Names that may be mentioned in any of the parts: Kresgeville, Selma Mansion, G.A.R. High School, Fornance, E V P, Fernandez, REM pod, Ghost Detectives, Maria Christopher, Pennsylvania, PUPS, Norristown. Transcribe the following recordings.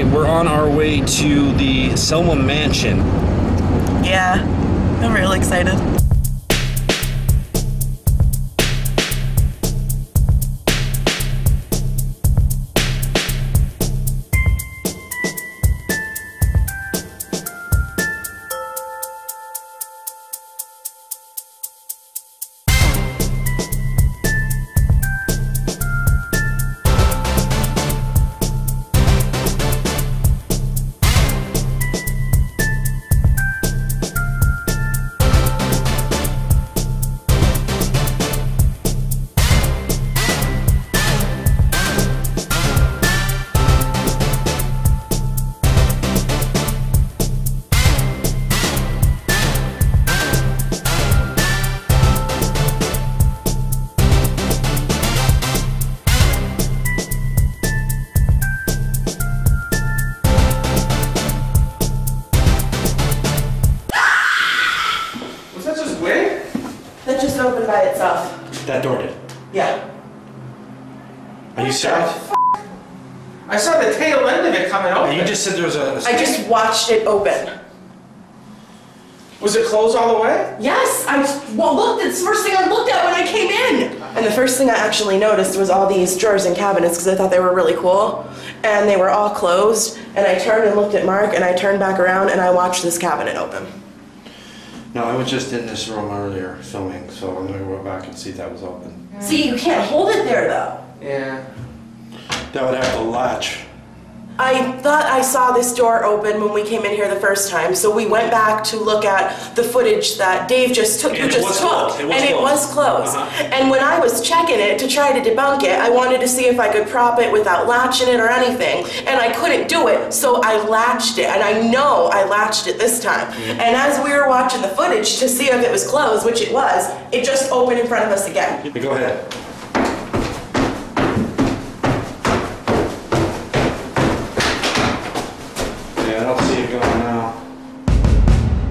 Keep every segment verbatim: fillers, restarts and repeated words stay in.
Okay, we're on our way to the Selma Mansion. Yeah, I'm real excited. That door did. Yeah. Are you serious? I saw the tail end of it coming open. You just said there was a... a I just watched it open. Was it closed all the way? Yes. I well, look, that's the first thing I looked at when I came in. And the first thing I actually noticed was all these drawers and cabinets because I thought they were really cool. And they were all closed. And I turned and looked at Mark and I turned back around and I watched this cabinet open. No, I was just in this room earlier filming, so I'm going to go back and see if that was open. Yeah. See, you can't hold it there, though. Yeah. That would have to latch. I thought I saw this door open when we came in here the first time, so we went back to look at the footage that Dave just took. You just took, and it was closed. Uh-huh. And when I was checking it to try to debunk it, I wanted to see if I could prop it without latching it or anything, and I couldn't do it, so I latched it, and I know I latched it this time. Mm-hmm. And as we were watching the footage to see if it was closed, which it was, it just opened in front of us again. Go ahead.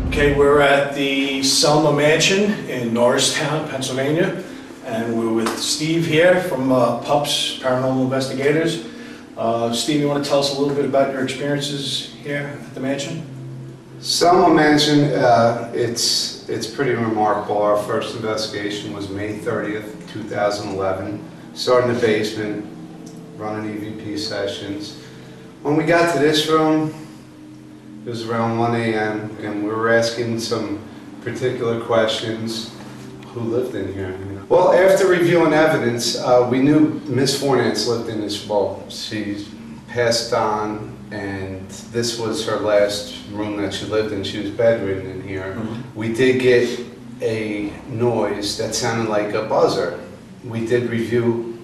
Okay, we're at the Selma Mansion in Norristown, Pennsylvania, and we're with Steve here from uh, PUPS, Paranormal Investigators. Uh, Steve, you want to tell us a little bit about your experiences here at the mansion? Selma Mansion, uh, it's, it's pretty remarkable. Our first investigation was May thirtieth, two thousand eleven. Started in the basement, running E V P sessions. When we got to this room, it was around one A M and we were asking some particular questions. Who lived in here? Well, after reviewing evidence, uh, we knew Miss Fornance lived in this vault. She passed on and this was her last room that she lived in. She was bedridden in here. Mm-hmm. We did get a noise that sounded like a buzzer. We did review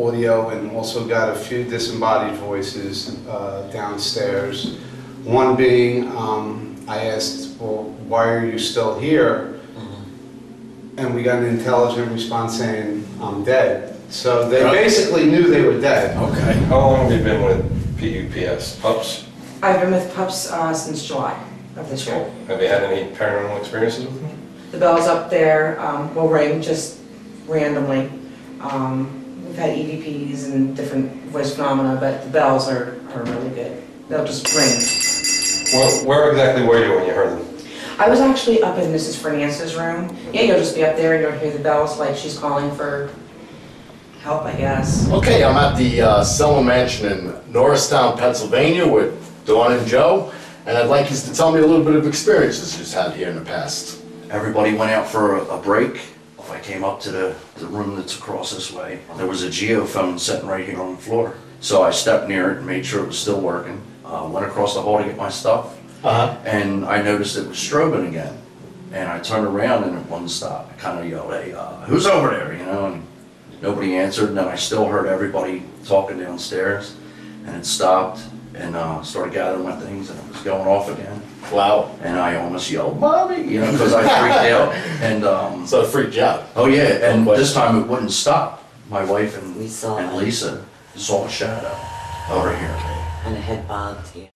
audio and also got a few disembodied voices uh, downstairs. One being, um, I asked, well, why are you still here? Mm-hmm. And we got an intelligent response saying, I'm dead. So they okay. basically knew they were dead. Okay. How long have you been with P U P S, PUPS? I've been with PUPS uh, since July of this year. Cool. Have you had any paranormal experiences with them? The bell's up there um, will ring just randomly. Um, We've had E V Ps and different voice phenomena, but the bells are, are really good. They'll just ring. Well, where exactly were you when you heard them? I was actually up in Missus Fernandez's room. Yeah, you'll just be up there and you'll hear the bells like she's calling for help, I guess. Okay, I'm at the uh, Selma Mansion in Norristown, Pennsylvania with Dawn and Joe, and I'd like you to tell me a little bit of experiences you've had here in the past. Everybody went out for a, a break. I came up to the, the room that's across this way. There was a geophone sitting right here on the floor. So I stepped near it and made sure it was still working. Uh, went across the hall to get my stuff. Uh-huh. And I noticed it was strobing again. And I turned around and it wouldn't stop. I kind of yelled, hey, uh, who's over there, you know? And nobody answered. And then I still heard everybody talking downstairs. And it stopped and uh, started gathering my things and it was going off again. Wow. And I almost yelled, Mommy, you know, because I freaked out. And, um, so it freaked you out. Oh, yeah. And this time it wouldn't stop. My wife and Lisa, and Lisa saw a shadow over here. And it had bobbed here.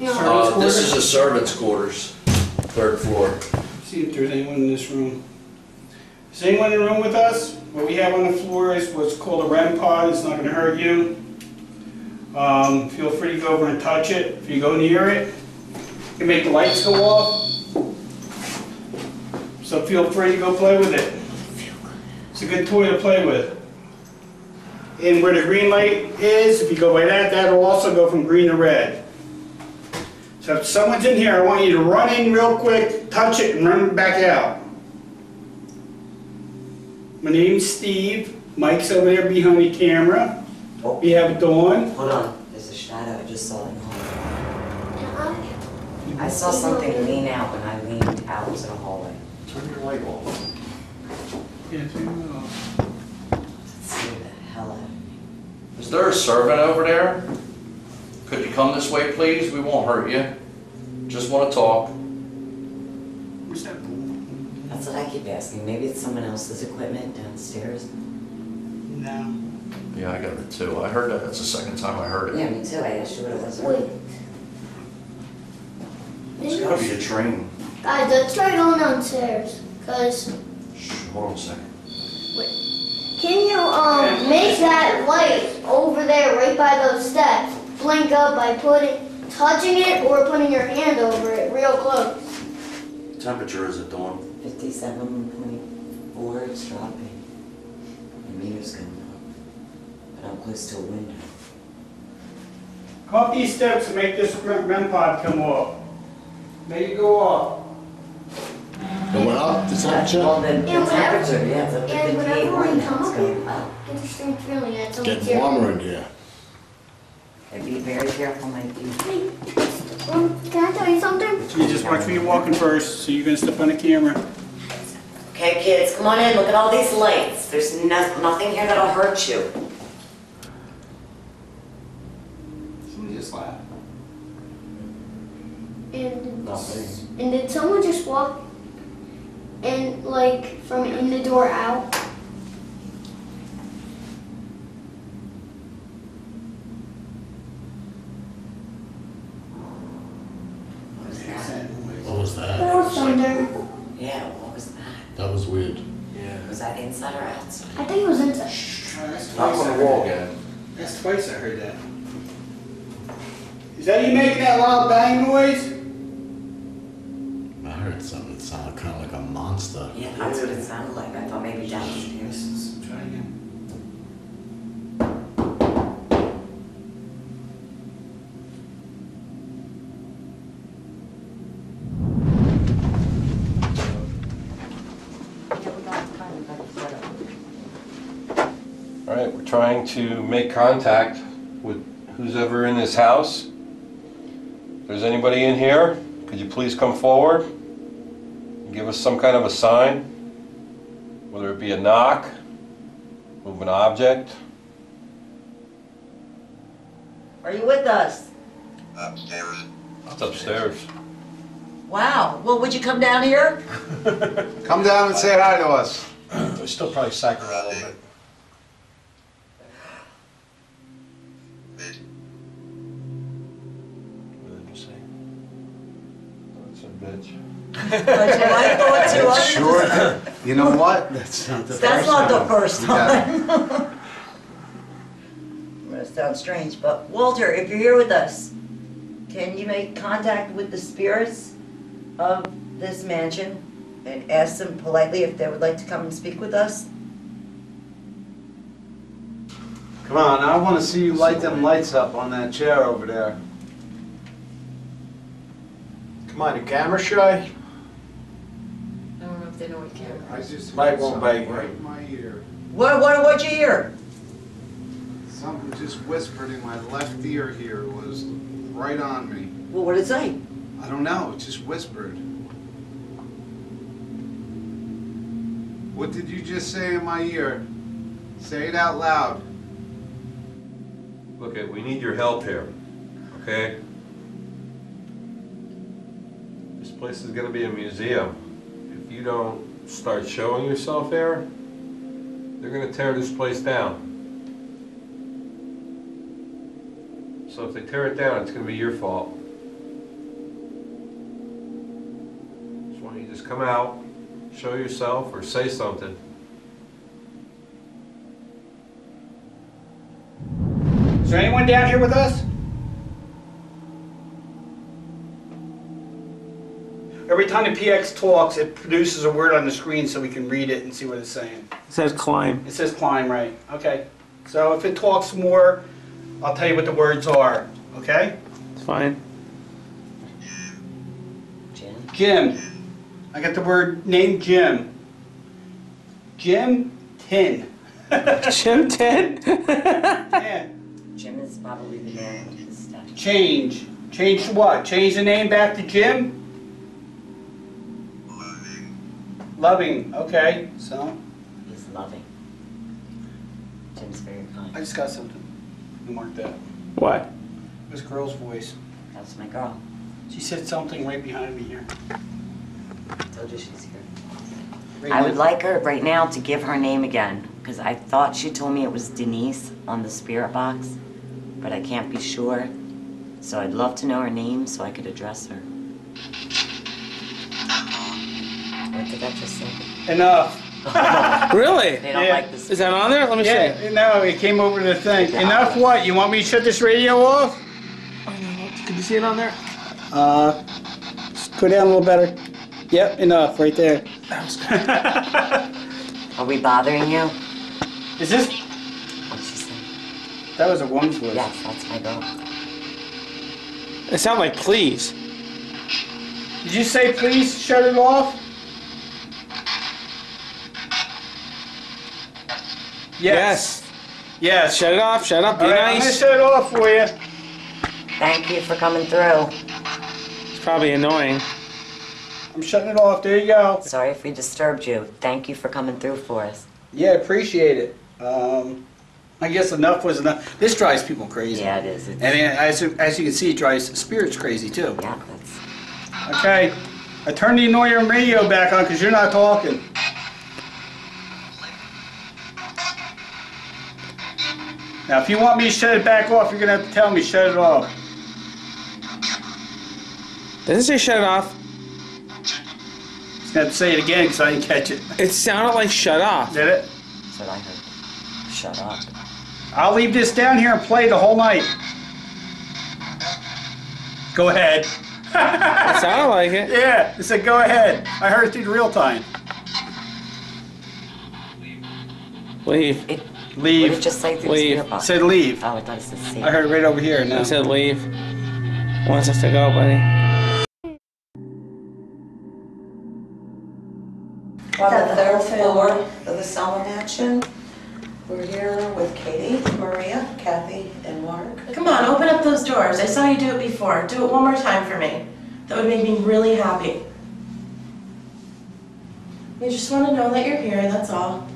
Uh, this is a servant's quarters, third floor. See if there's anyone in this room. Is anyone in the room with us? What we have on the floor is what's called a R E M pod. It's not going to hurt you. Um, feel free to go over and touch it. If you go near it, you can make the lights go off. So feel free to go play with it. It's a good toy to play with. And where the green light is, if you go by that, that'll also go from green to red. So if someone's in here, I want you to run in real quick, touch it, and run back out. My name's Steve. Mike's over there behind the camera. Oh. We have Dawn. Hold on. There's a shadow I just saw in the hallway. I saw something lean out when I leaned out into the hallway. Turn your light off. Yeah, turn it off. Let's see the hell out of me. Is there a servant over there? Could you come this way, please? We won't hurt you. Just want to talk. Where's that pool? That's what I keep asking. Maybe it's someone else's equipment downstairs. No. Yeah, I got it too. I heard that. That's the second time I heard it. Yeah, me too. I asked you what it was. Wait. There's gotta be a train. Guys, let's try going downstairs. Cause. Shh, hold on a second. Wait. Can you um make that light over there right by those steps blink up by putting, touching it or putting your hand over it real close? What temperature is it, Dawn? fifty-seven point four, it's dropping. The meter's going up, but I'm close to a window. Come up these steps and make this R E M pod come off. Make it go off. It went up, the temperature? Well, the, the yeah, temperature, yeah, it's up to fifty-eight point one, now it's going up. Interesting feeling, it's getting warmer in here. And be very careful, Mikey. Um, can I tell you something? So you just watch where you're walking first, so you're going to step on the camera. Okay, kids, come on in. Look at all these lights. There's no nothing here that'll hurt you. Somebody just laughed. And, and did someone just walk in, like, from in the door out? Inside or outside? I think it was inside. Shh. Oh, that's twice on the wall again. That's twice I heard that. Is that you making that loud bang noise? I heard something that sounded kind of like a monster. Yeah, that's what it sounded like. I thought maybe downstairs. Try again. Trying to make contact with who's ever in this house. If there's anybody in here, could you please come forward and give us some kind of a sign, whether it be a knock, move an object. Are you with us? Upstairs. It's upstairs. Wow. Well, would you come down here? Come down and say hi to us. We're still probably psyching a little bit. That's sure. You know what? That's not the That's first not time. the first time. Yeah. I'm gonna sound strange, but Walter, if you're here with us, can you make contact with the spirits of this mansion and ask them politely if they would like to come and speak with us? Come on, I want to see you light them lights up on that chair over there. Come on, you camera shy? I don't know if they know what camera is. I just might won't bite right in my ear. What, what, what'd you hear? Something just whispered in my left ear here. It was right on me. Well, what did it say? I don't know. It just whispered. What did you just say in my ear? Say it out loud. Look, okay, we need your help here, okay? This place is going to be a museum. If you don't start showing yourself there, they're going to tear this place down. So if they tear it down, it's going to be your fault. know, you just come out, show yourself, or say something. Is there anyone down here with us? Every time the P X talks, it produces a word on the screen so we can read it and see what it's saying. It says climb. It says climb, right. Okay. So if it talks more, I'll tell you what the words are. Okay? It's fine. Jim. Jim. I got the word named Jim. Jim Tin. Jim Tin? Yeah. Jim is probably the man with his stuff. Change. Change to what? Change the name back to Jim? Loving, okay, so? He's loving. Jim's very kind. I just got something. You marked that. What? This girl's voice. That's my girl. She said something right behind me here. I told you she's here. Right I now. would like her right now to give her name again, because I thought she told me it was Denise on the spirit box, but I can't be sure. So I'd love to know her name so I could address her. What did that just say? Enough. Really? They don't yeah. like this. Is that on there? Let me yeah. see. No, it came over the thing. Yeah. Enough what? You want me to shut this radio off? Oh, no. Could you see it on there? Uh, go down a little better. Yep, enough. Right there. That was good. Are we bothering you? Is this? What'd she say? That was a woman's voice. Yes, that's my girl. It sounded like please. Did you say please shut it off? Yes. yes. Yes. Shut it off. Shut up. Be right, nice. I'm gonna shut it off for you. Thank you for coming through. It's probably annoying. I'm shutting it off. There you go. Sorry if we disturbed you. Thank you for coming through for us. Yeah, appreciate it. Um, I guess enough was enough. This drives people crazy. Yeah, it is. It's and it, as, as you can see, it drives spirits crazy, too. Yeah, that's... Okay. I turned the annoying radio back on because you're not talking. Now, if you want me to shut it back off, you're going to have to tell me shut it off. Doesn't say shut it off. It's going to have to say it again because I didn't catch it. It sounded like shut off. Did it? That's what I heard. Shut up. I'll leave this down here and play the whole night. Go ahead. It sounded like it. Yeah, it said go ahead. I heard it through the real time. Leave. It Leave. What did it just say? Leave. It said leave. Oh, it does. I heard it right over here. No. It said leave. Wants us to go, buddy. On the third floor of the Selma Mansion, we're here with Katie, Maria, Kathy, and Mark. Come on, open up those doors. I saw you do it before. Do it one more time for me. That would make me really happy. We just want to know that you're here, that's all.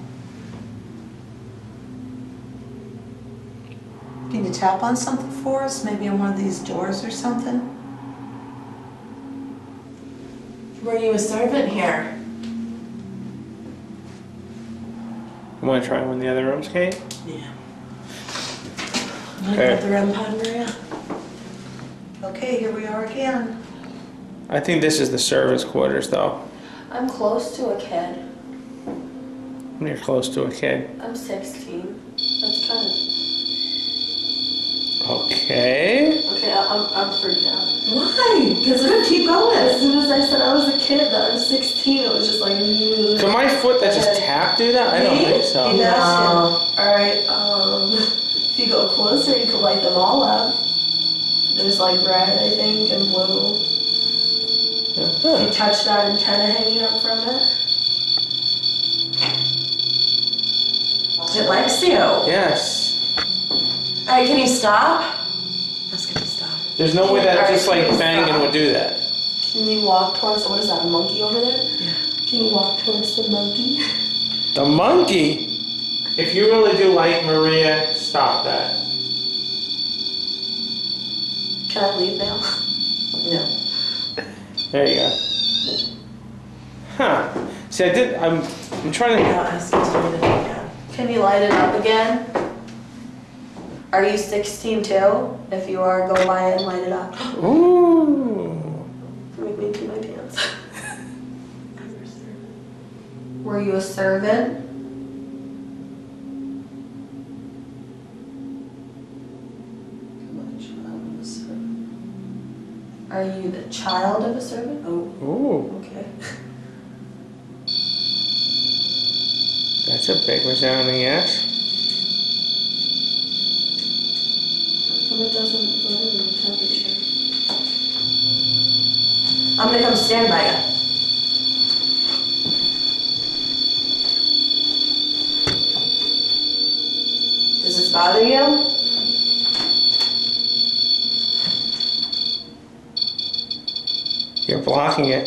Can you tap on something for us? Maybe on one of these doors or something? Were you a servant here? You want to try one of the other rooms, Kate? Yeah. Okay. Like the R E M pod, Maria? Okay, here we are again. I think this is the service quarters, though. I'm close to a kid. You're close to a kid. I'm sixteen. That's kind of... Okay. Okay, I'm, I'm freaked out. Why? Because it would keep going. As soon as I said I was a kid, that I was sixteen, it was just like... Could my foot that just tapped do that? I don't think so. No. Alright, um, if you go closer, you could light them all up. There's like red, I think, and blue. Uh-huh. You touch that antenna hanging up from it. It likes you. Yes. All right, can you stop? That's gonna stop. There's no way that just like banging would do that. Can you walk towards, what is that, a monkey over there? Yeah. Can you walk towards the monkey? The monkey? If you really do like Maria, stop that. Can I leave now? No. There you go. Huh. See, I did, I'm, I'm trying to... I'm not asking you to do that. Can you light it up again? Are you sixteen too? If you are, go buy it and light it up. Ooh. Make me pee my pants. Were you a servant? Are you the child of a servant? Oh. Ooh. Okay. That's a big resounding yes. How come it doesn't blow the temperature? I'm gonna come stand by you. Does this bother you? You're blocking it.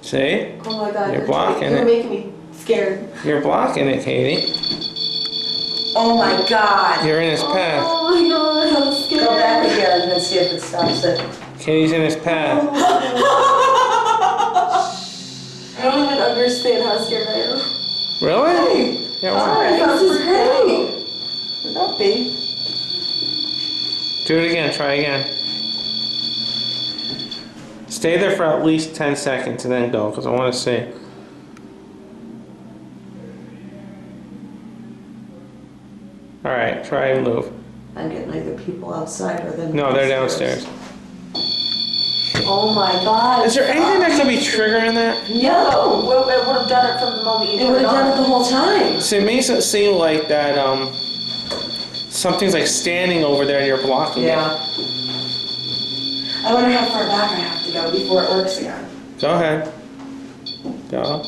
See? Oh my God. You're, you're blocking you're it. You're making me scared. You're blocking it, Katie. Oh my God. You're in his path. Oh my God, I'm scared. Go back again and see if it stops it. Katie's in his path. Oh I don't even understand how scared I am. Really? Hey. Yeah, why? Sorry, this is great. Would that be? Do it again. Try again. Stay there for at least ten seconds and then go, because I want to see. Alright, try and move. I'm getting either people outside or then. No, they're downstairs. Oh my God. Is there anything that could be triggering that? No! It would have done it from the moment you did it. It would have done it the whole time. So it makes it seem like that um, something's like standing over there and you're blocking yeah. it. Yeah. I wonder how far back I have to go before it works again. Go ahead. Go.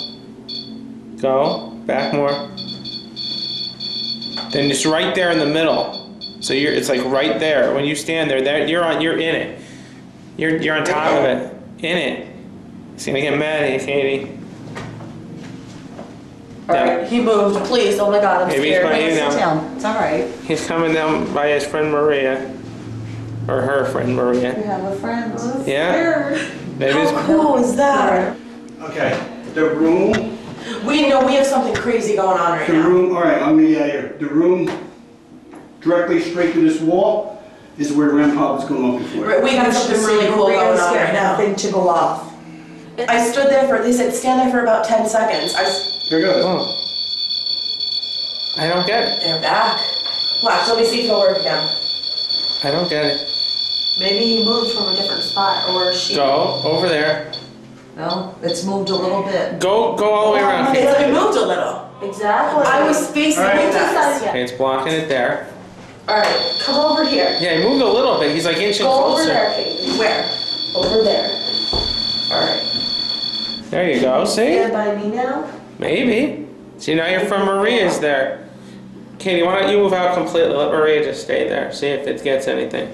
Go. Back more. Then it's right there in the middle. So you're it's like right there. When you stand there, that you're on you're in it. You're you're on top of it. In it. He's gonna get mad at you, Katie. Alright, he moved. Please, oh my God, I'm Maybe scared. Maybe he's by you now. It's alright. He's coming down by his friend Maria. Or her friend Maria. We have a friend. That's yeah. Maybe How cool is that? Okay. The room. We know we have something crazy going on right the now. The room. All right. I'm gonna get out of here. The room, directly straight to this wall, is where R E M pod was going on before. We have something really cool going on right now. Nothing to go off. I stood there for. They said stand there for about ten seconds. I. Here goes. Oh. I don't get it. They're back. Watch. Let me see if it'll work again. I don't get it. Maybe he moved from a different spot, or she. Go over there. No, it's moved a little bit. Go, go all the way around. It's it moved a little. Exactly. I was facing right. the inside. Okay, it's blocking it there. All right, come over here. Yeah, he moved a little bit. He's like inching go closer. Go over there, Katie. Where? Over there. All right. There you go. See? Stand by me now. Maybe. See, now you're from Maria's there. Katie, why don't you move out completely? Let Maria just stay there. See if it gets anything.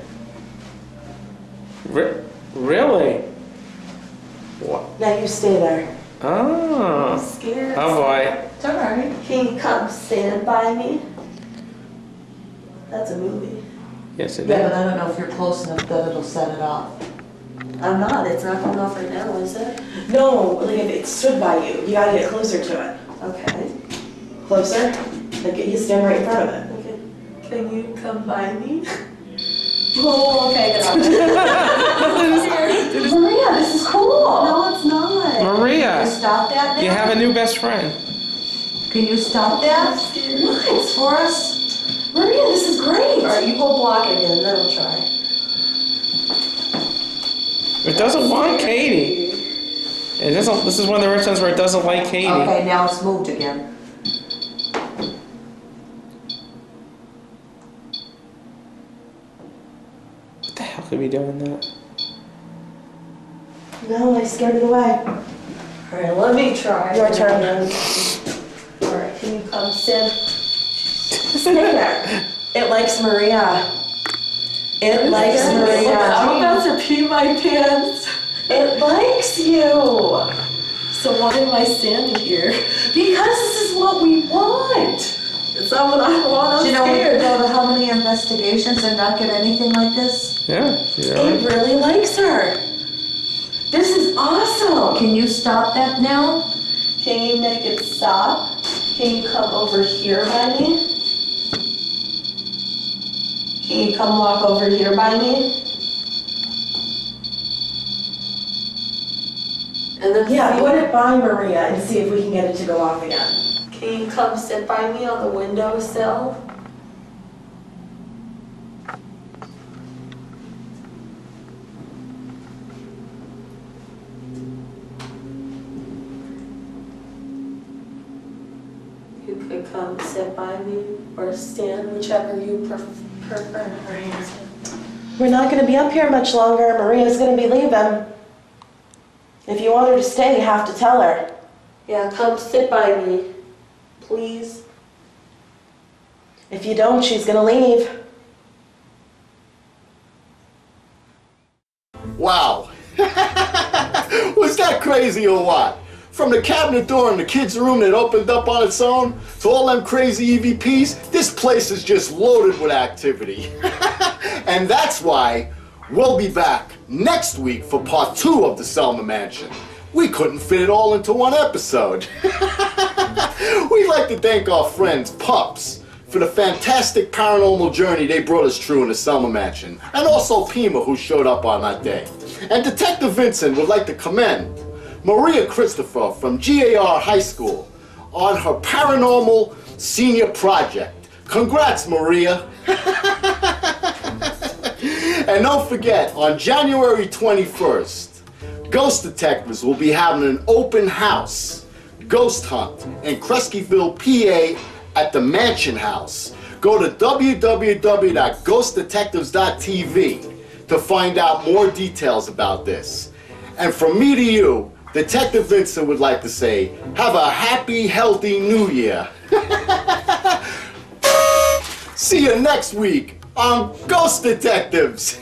Re really? What? Now you stay there. Oh. I'm scared. Oh boy. It's alright. Can you come stand by me? That's a movie. Yes, it yeah, is. Yeah, but I don't know if you're close enough that it'll set it off. I'm not. It's not coming off right now, is it? No. Like if it stood by you, you gotta get closer to it. Okay. Closer. Like you stand right in front of it. Okay. Can you come by me? Oh, okay. Get off. Maria, this is cool. No, it's not. Maria. Can you stop that now? You have a new best friend. Can you stop that? What? It's for us. Maria, this is great. All right, you go block it again, then we'll try. It doesn't want Katie. It doesn't. This is one of the restaurants where it doesn't like Katie. Okay, now it's moved again. Could be doing that. No, I scared it away. All right, let me try. Your turn. All right, can you come stand? Stay there. It likes Maria. It likes Maria. I'm about to pee my pants. It likes you. So why am I standing here? Because this is what we want. It's not what I want. Do you know we could go to how many investigations and not get anything like this? Yeah. He right. really likes her. This is awesome. Can you stop that now? Can you make it stop? Can you come over here by me? Can you come walk over here by me? and then yeah, see. Put it by Maria and see if we can get it to go off again. Can you come sit by me on the windowsill? You could come sit by me or stand, whichever you prefer. We're not going to be up here much longer. Maria's going to be leaving. If you want her to stay, you have to tell her. Yeah, come sit by me. Please. If you don't, she's gonna leave. Wow. Was that crazy or what? From the cabinet door in the kids' room that opened up on its own to all them crazy E V Ps, this place is just loaded with activity. And that's why we'll be back next week for part two of the Selma Mansion. We couldn't fit it all into one episode. We'd like to thank our friends, PUPS, for the fantastic paranormal journey they brought us through in the Selma Mansion, and also Pima, who showed up on that day. And Detective Vincent would like to commend Maria Christopher from G A R High School on her paranormal senior project. Congrats, Maria! And don't forget, on January twenty-first, Ghost Detectives will be having an open house ghost hunt in Kresgeville, P A at the Mansion House. Go to w w w dot ghost detectives dot t v to find out more details about this. And from me to you, Detective Vincent would like to say, have a happy, healthy new year. See you next week on Ghost Detectives.